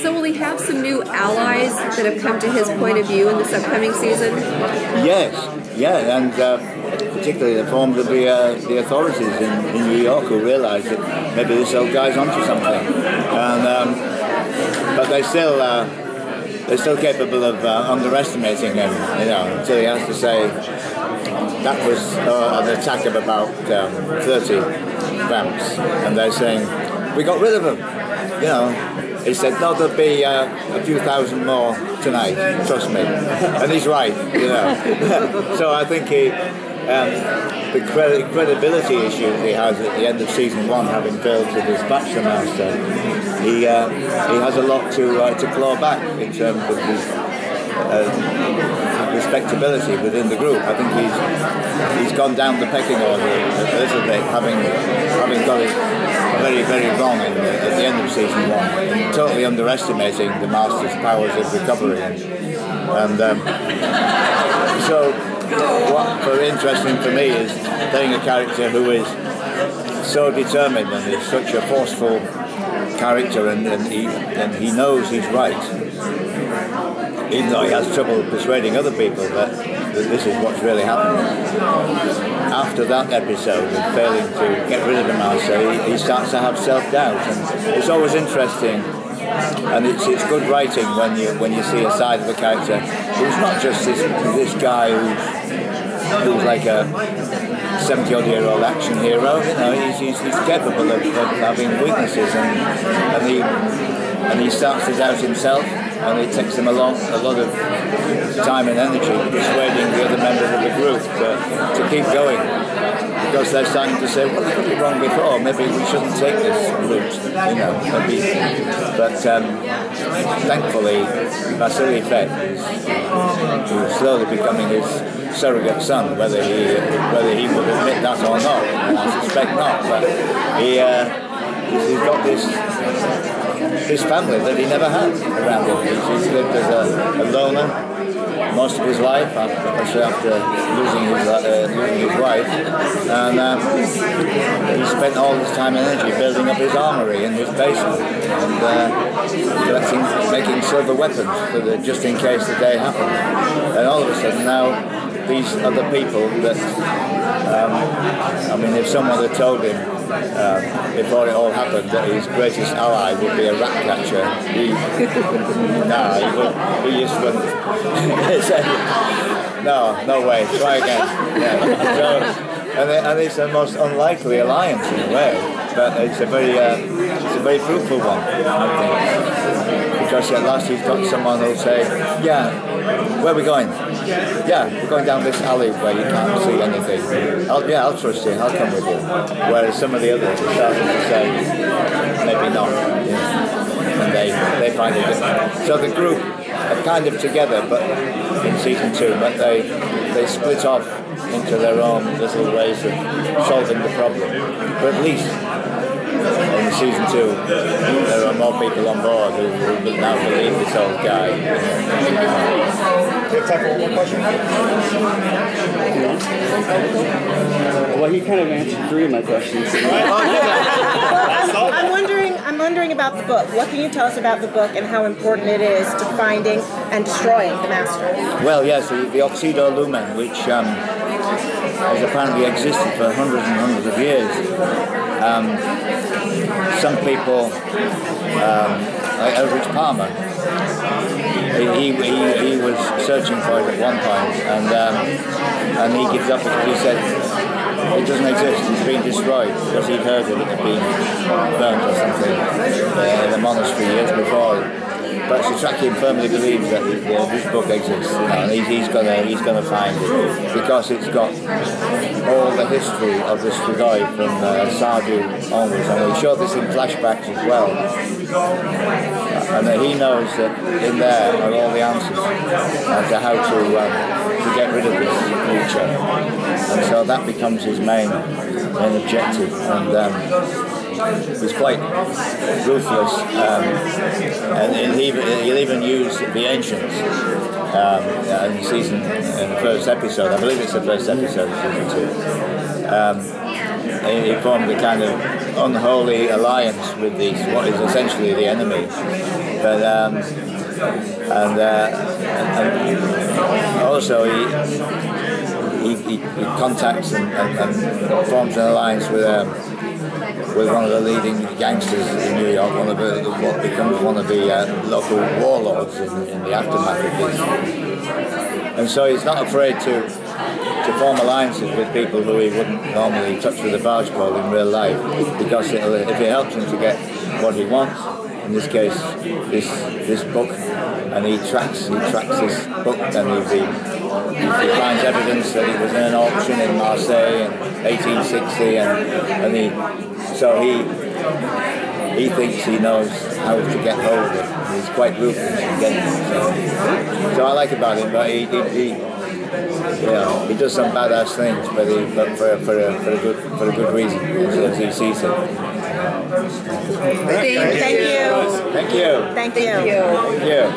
So will he have some new allies that have come to his point of view in this upcoming season? Yes, yeah, and particularly the form of the authorities in New York will realise that maybe this old guy's onto something. And, but they're still capable of underestimating him, you know, until he has to say that was an attack of about 30 vamps, and they're saying, we got rid of them, you know. He said, no, there'll be a few thousand more tonight, trust me. And he's right, you know. So I think he, the credibility issue he has at the end of season one, having failed to dispatch the master, he has a lot to claw back in terms of his respectability within the group. I think he's gone down the pecking order a little bit, having got it very, very wrong at the end of season one, totally underestimating the master's powers of recovery. And so. What's very interesting for me is playing a character who is so determined and is such a forceful character, and he knows he's right, even though he has trouble persuading other people that this is what's really happening. After that episode of failing to get rid of him, he starts to have self-doubt, and it's always interesting. And it's good writing when you see a side of a character who's not just this guy who's like a 70-odd-year-old action hero. You know, he's capable of having weaknesses, and he starts it out himself, and it takes him a lot of time and energy persuading the other members of the group to keep going. Because they're starting to say, well, I got it wrong before, maybe we shouldn't take this route, you know. Maybe. But thankfully, Vasily Fett is slowly becoming his surrogate son, whether he will admit that or not. I suspect not, but he's got this family that he never had around him. He's lived as a loner most of his life, especially after losing his wife, and he spent all his time and energy building up his armoury in his basement and making silver weapons for just in case the day happened. And all of a sudden now these other people that, I mean, if someone had told him before it all happened that his greatest ally would be a rat catcher, he just wouldn't. No way, try again. Yeah. So, and it's the most unlikely alliance in a way, but it's a very fruitful one, I think. Because at last you've got someone who'll say, yeah, where are we going? Yeah, we're going down this alley where you can't see anything. I'll trust you, I'll come with you. Whereas some of the others are starting to say, maybe not. Yeah. And they find it different. So the group are kind of together but in season two, but they split off into their own little ways of solving the problem. But at least in season two, there are more people on board who now believe this old guy. Well, he kind of answered three of my questions. I'm wondering about the book. What can you tell us about the book and how important it is to finding and destroying the master? Well, yes, the Oxido Lumen, which has apparently existed for hundreds and hundreds of years. Some people, like Eldritch Palmer, he was searching for it at one point, and he gives up because he said it doesn't exist, it's been destroyed, because he'd heard that it had been burnt or something in the monastery years before. But Setrakian firmly believes that this book exists, you know, and he's gonna find it, because it's got all the history of the Strigoi from Sardu onwards, and we show this in flashbacks as well. And he knows that in there are all the answers as to how to get rid of this creature, and so that becomes his main objective. And he's quite ruthless, and he'll even use the ancients in the first episode. I believe it's the first episode of season two. He formed a kind of unholy alliance with these, what is essentially the enemy. But and also he contacts and forms an alliance with one of the leading gangsters in New York, one of the, what becomes one of the local warlords in the aftermath of this. And so he's not afraid to form alliances with people who he wouldn't normally touch with a barge pole in real life, because it'll, if it helps him to get what he wants, in this case, this book, and he tracks this book, and he finds evidence that it was in an auction in Marseille in 1860, so he thinks he knows how to get hold of it. He's quite ruthless in getting it. So I like about him, but he does some badass things, but for a good reason, as he sees it. Thank you. Thank you. Thank you. Thank you.